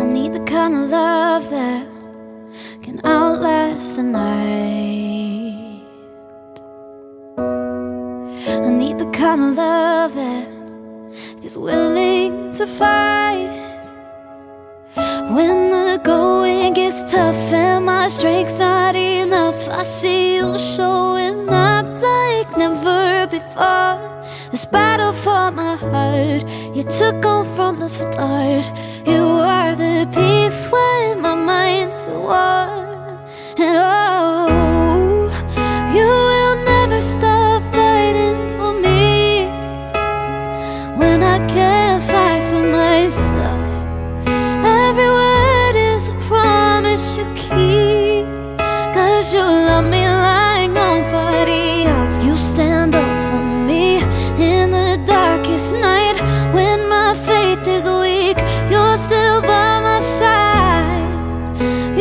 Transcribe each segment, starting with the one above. I need the kind of love that can outlast the night. I need the kind of love that is willing to fight when the going gets tough and my strength's not enough. I see you showing up like never before. This battle for my heart you took on from the start. You are the peace when my mind's at war. And oh, you will never stop fighting for me when I can't fight for myself. Every word is a promise you keep, 'cause you love me like nobody else. You stand up for me in the darkest night when my faith is weak. You're still by my side.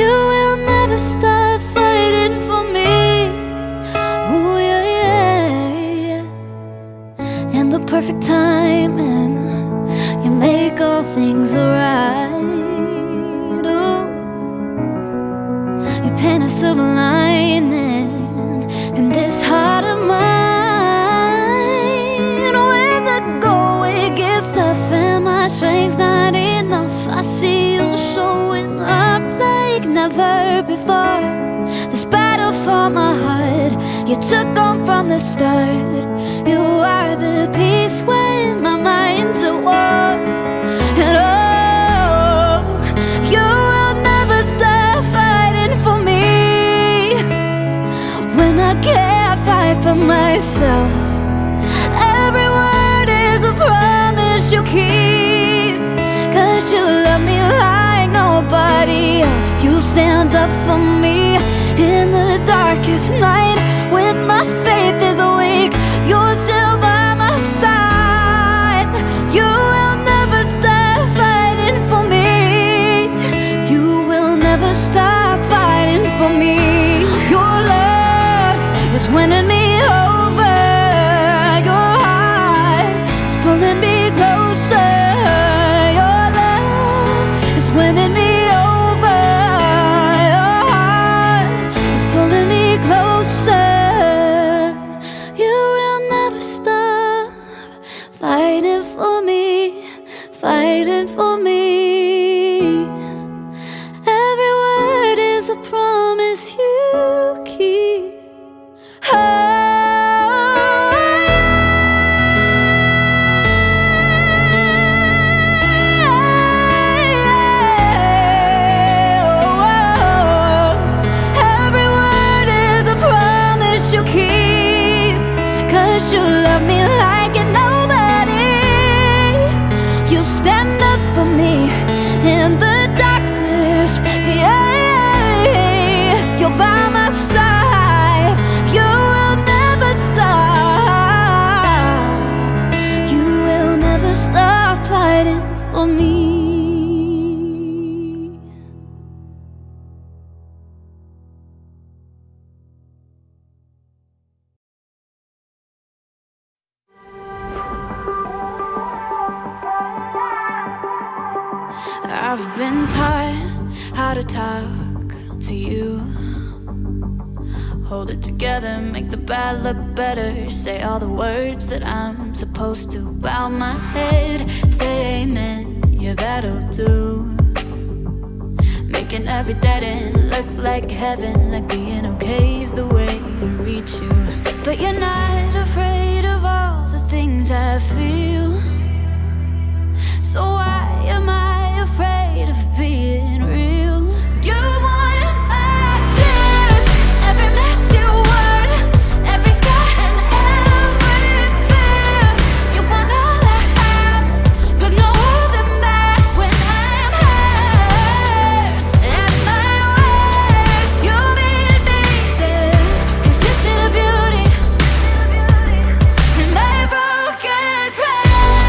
You will never stop fighting for me. Ooh, yeah, yeah, yeah. In the perfect timing, you make all things alright. Ooh. You paint a silver lining in this heart of mine. When the going gets tough and my strength's not enough, I see you showing up like never before. This battle for my heart you took on from the start. You are the peace when my mind's at war. And oh, you will never stop fighting for me when I can't fight for myself. Every word is a promise you keep, 'cause you love me like nobody else. You stand up for me in the darkest night when my faith is weak. You're still by my side. You will never stop fighting for me. You will never stop fighting for me. Your love is winning me over. Your heart is pulling me closer. Your love is winning me over. Your heart is pulling me closer. You will never stop fighting for me, fighting for me. Every word is a promise you keep. Every word is a promise you keep, 'cause you love me like it nobody. You stand up for me in the darkness. Yeah, you're by my side. You will never stop. You will never stop fighting for me. I've been taught how to talk to you. Hold it together, make the bad look better. Say all the words that I'm supposed to. Bow my head, say amen, yeah that'll do. Making every dead end look like heaven, like being okay's the way to reach you. But you're not afraid of all the things I feel. So why am I afraid of being real? You want my tears, every messy word, every scar and everything. You want all I have, but no holding back when I'm hurt. At my worst, you made me there, 'cause you see the beauty in my broken prayers.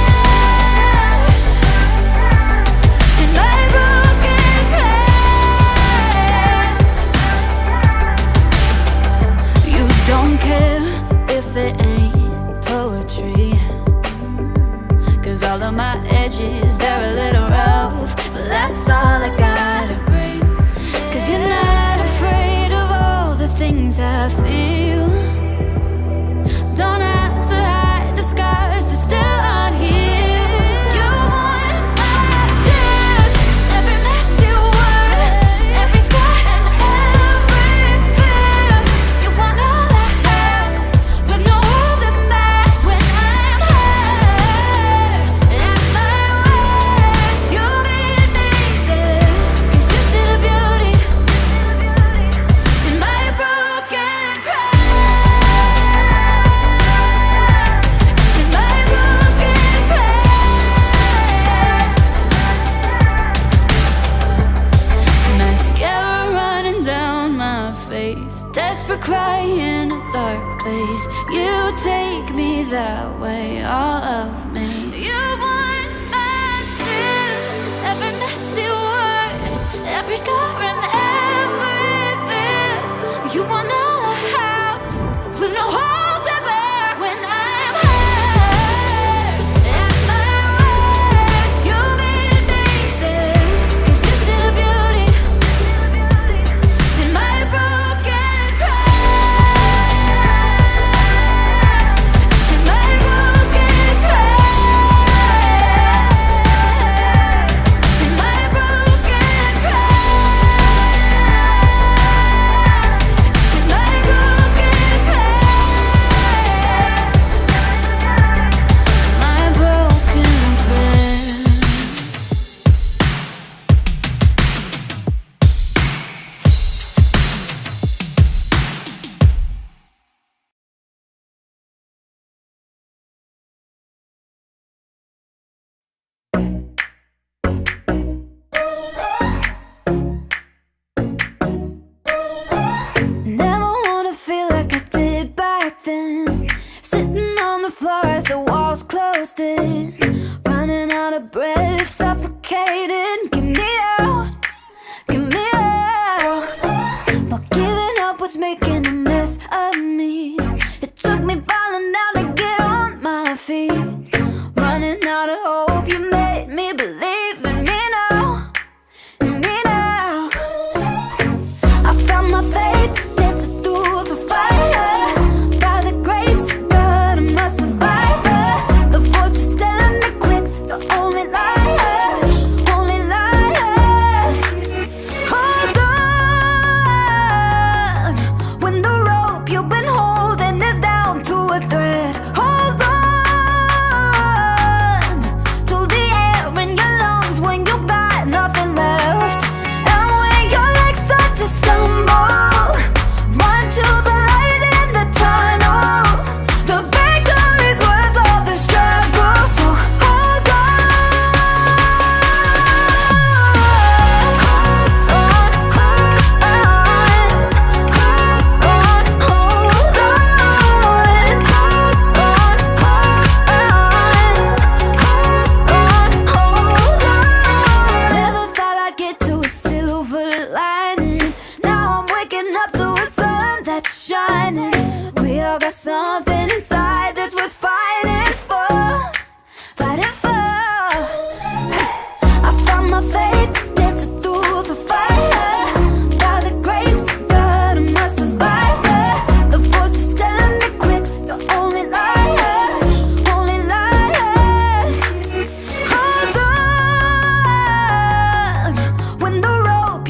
desperate cry in a dark place. You take me that way, all of me. You want my tears, every messy word, every scar and everything. You want all I have, with no heart.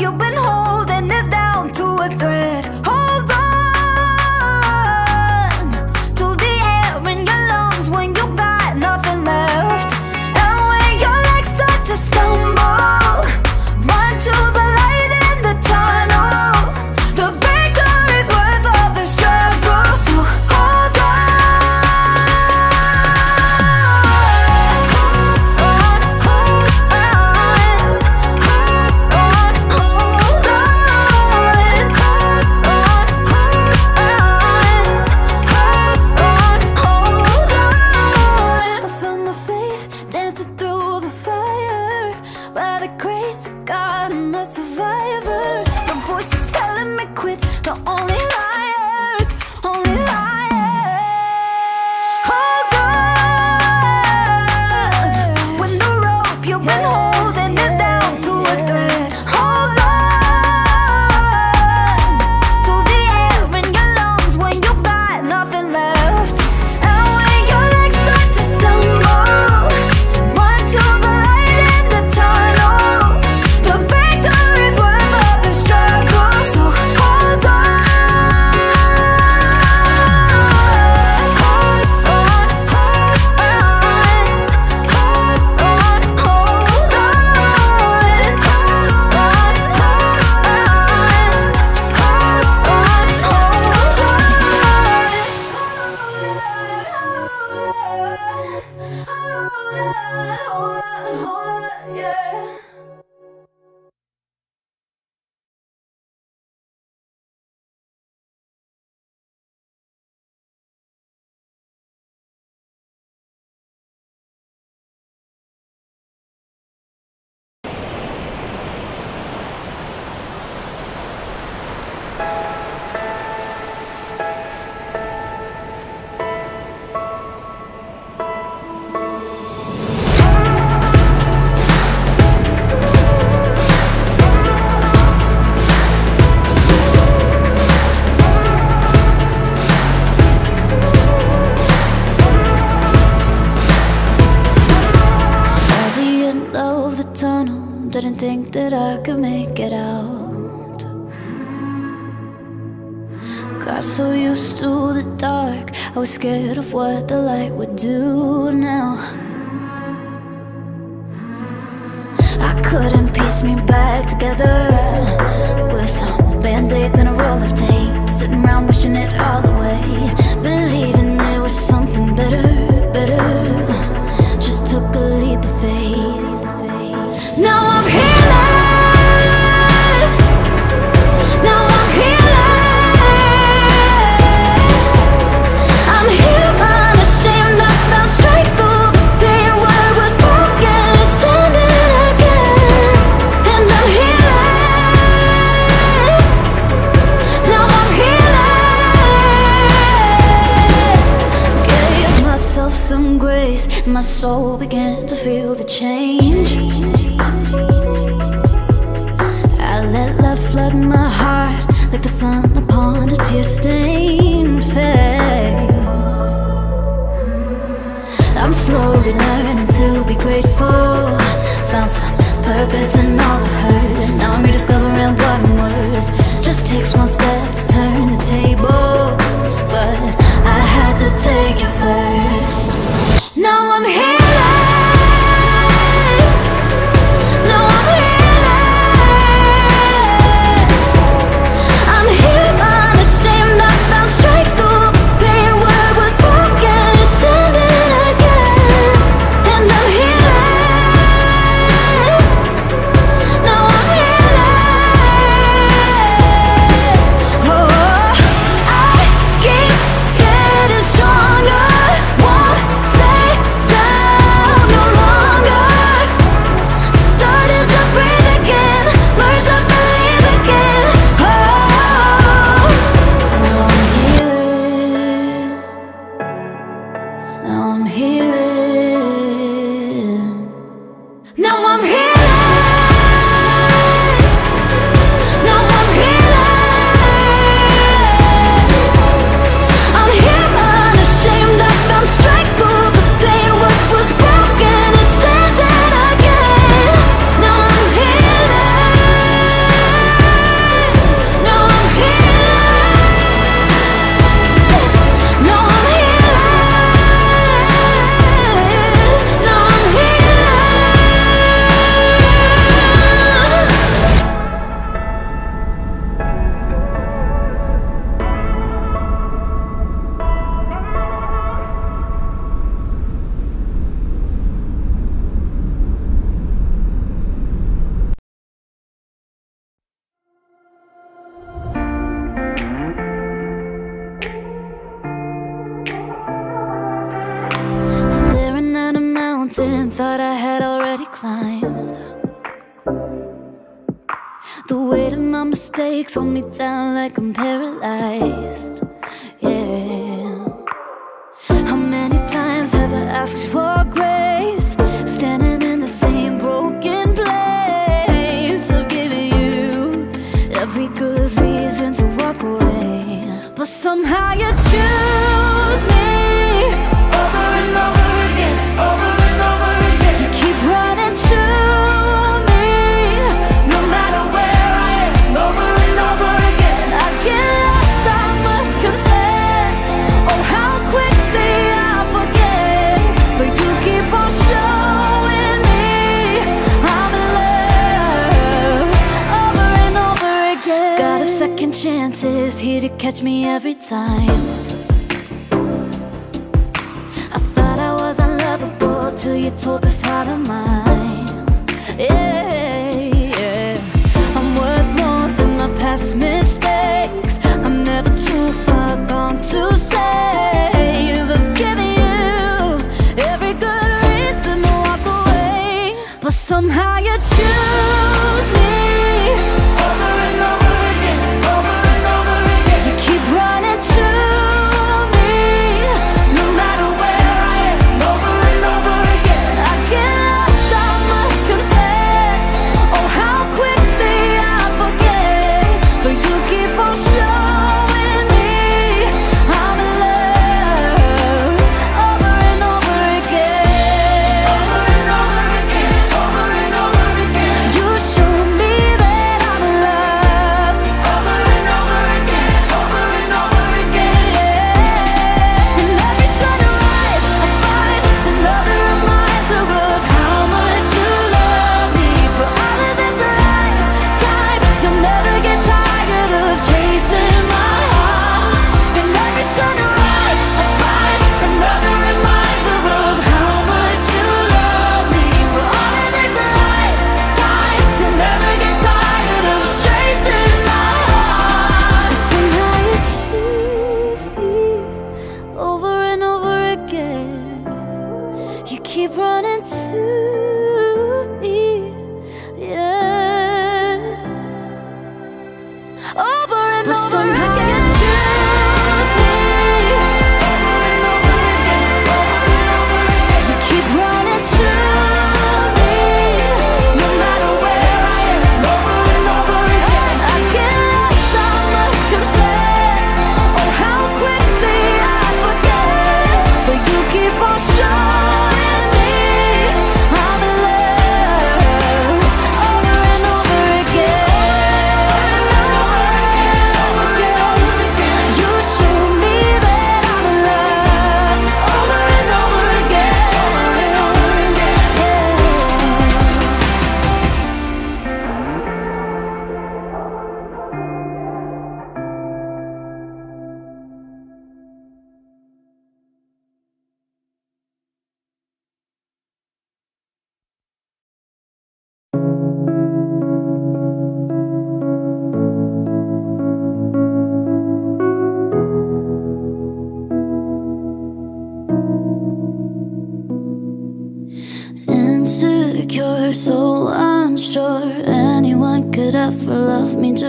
You've been holding us down to a thread. Hold on could make it out. Got so used to the dark, I was scared of what the light would do now. I couldn't piece me back together with some band-aids and a roll of tape, sitting around wishing it all away, believing there was something better, better. Just took a leap of faith. Now I'm healing. My soul began to feel the change. I let love flood my heart like the sun upon a tear-stained face. I'm slowly learning to be grateful. Found some purpose in all the hurt. Now I'm rediscovering what I'm worth. Just takes one step to turn the tables, but I had to take it first. Now I'm here. Thought I had already climbed. The weight of my mistakes hold me down like I'm paralyzed. Yeah. How many times have I asked for grace, standing in the same broken place? I'll give you every good reason to walk away, but somehow you choose me over and over again, over and over. Chances here to catch me every time. I thought I was unlovable till you told this heart of mine. Yeah, yeah. I'm worth more than my past mistakes. I'm never too far gone to save. I've given you every good reason to walk away, but somehow you choose me. But you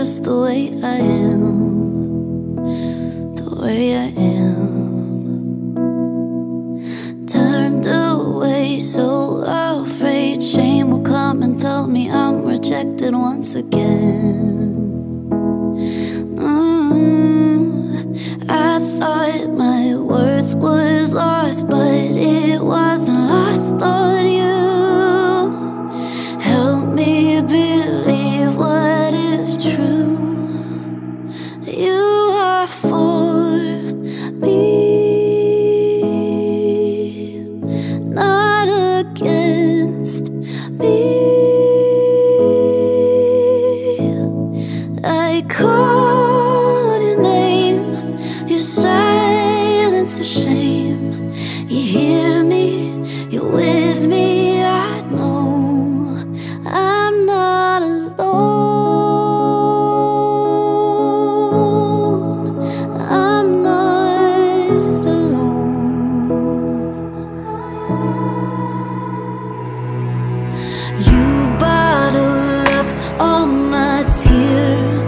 just the way I am, the way I am. Turned away, so afraid shame will come and tell me I'm rejected once again. I thought my worth was lost, but it wasn't lost on you. Believe what is true. You are for me, not against me. I call on your name, you silence the shame. You hear me, you're with me. I know I'm not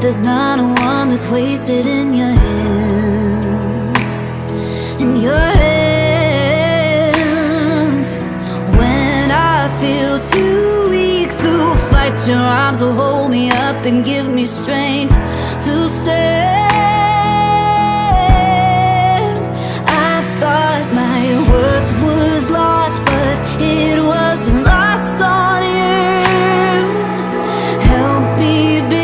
there's not a one that's wasted in your hands, in your hands. When I feel too weak to fight, your arms will hold me up and give me strength to stand. I thought my worth was lost, but it wasn't lost on you. Help me be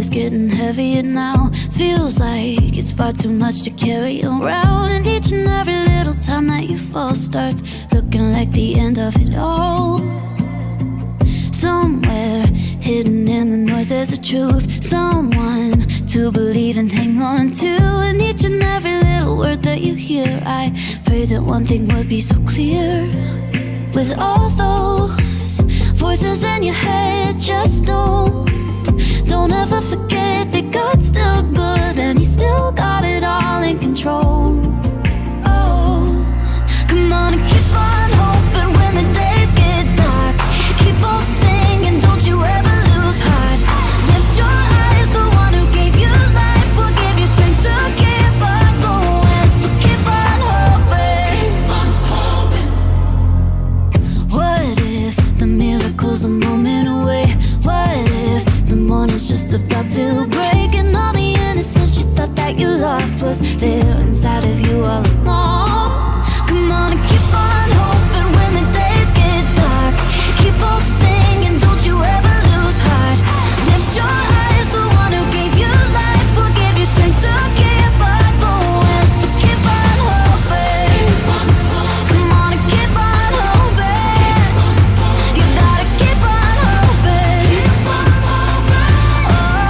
is getting heavier now. Feels like it's far too much to carry around. And each and every little time that you fall starts looking like the end of it all. Somewhere hidden in the noise there's a truth, someone to believe and hang on to. And each and every little word that you hear, I pray that one thing would be so clear. With all those voices in your head, just don't ever forget that God's still good and He's still got it all in control. Oh, come on and keep on hoping when the days get dark. Keep on singing, don't you ever lose heart. Lift your eyes, the one who gave you life will give you strength to keep on going. So keep on hoping. Keep on hoping. What if the miracle's a moment away? What if the morning's just about to break and all the innocence you thought that you lost was there inside of you all along? Come on and keep on hoping when the days get dark. Keep on singing, don't you ever lose heart. Lift your eyes, the one who gave you life will give you strength to keep on going. So keep on hoping. Come on and keep on hoping. You gotta keep on hoping. Oh, there's hope for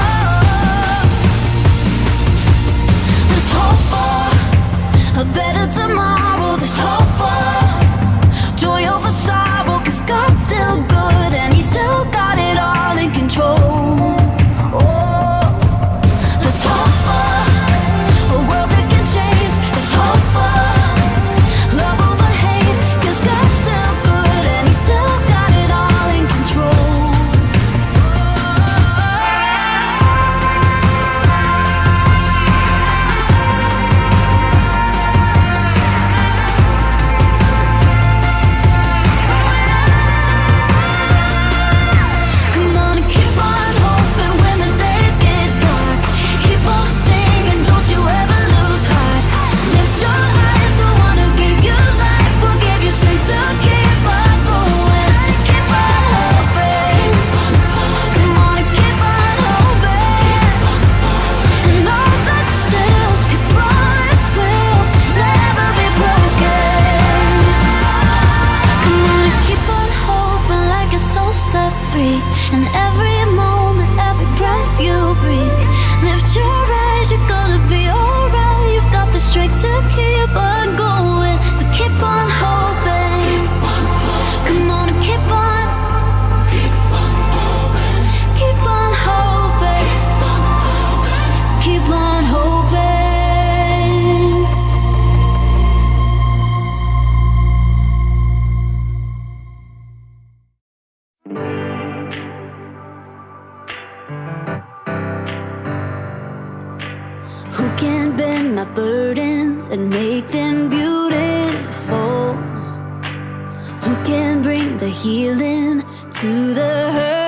a better tomorrow. There's hope for joy over sorrow, 'cause God's still good and He's still got it all in control. There's hope for a world that can change. There's hope for love over hate, 'cause God's still good and He's still got it all in control. Come on and keep on hoping when the days get dark. Keep on singing, don't you ever lose heart. Lift your eyes, the one who gave you life will give you strength to keep on going. So keep on hoping. Come on and keep on hoping. And all that's still, His promise will never be broken. Come on and keep on hoping like a soul set free. In every moment, every breath you breathe, lift your eyes, you're gonna be alright. You've got the strength to keep on going. So keep on hoping. Come on and keep on. Keep on hoping. Keep on hoping. Who can bend my burdens and make them beautiful? Who can bring the healing to the hurt?